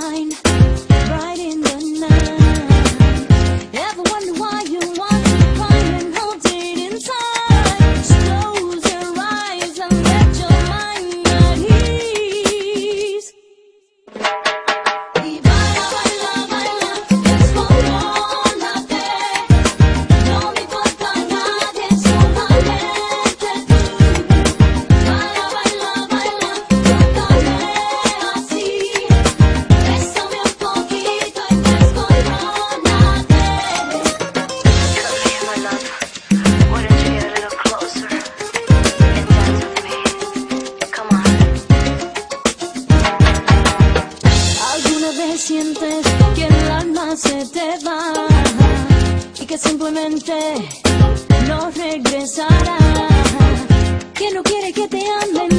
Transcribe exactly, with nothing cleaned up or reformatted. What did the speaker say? shine bright in the night. Ever wonder why you want to find and hold it inside? Just close your eyes and let your mind at ease. Divine, I love, I love, it's for all of them. No me importa nada, it's for my head. I love, I love, I love, totalmente. Sientes que el alma se te va y que simplemente no regresará, que no quiere que te amen.